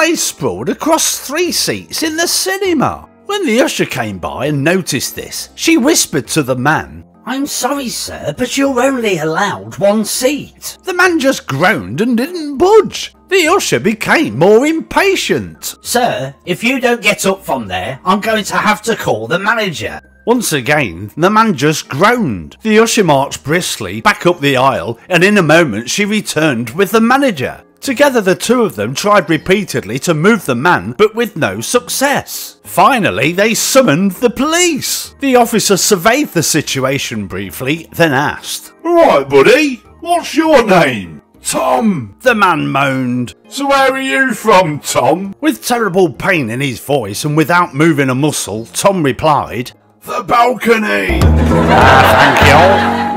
lay sprawled across 3 seats in the cinema. When the usher came by and noticed this, she whispered to the man, "I'm sorry, sir, but you're only allowed 1 seat." The man just groaned and didn't budge. The usher became more impatient. "Sir, if you don't get up from there, I'm going to have to call the manager." Once again, the man just groaned. The usher marched briskly back up the aisle, and in a moment she returned with the manager. Together the two of them tried repeatedly to move the man, but with no success. Finally, they summoned the police. The officer surveyed the situation briefly, then asked, "Right, buddy, what's your name?" "Tom," the man moaned. "So where are you from, Tom?" With terrible pain in his voice and without moving a muscle, Tom replied, "The balcony." "Ah, thank you."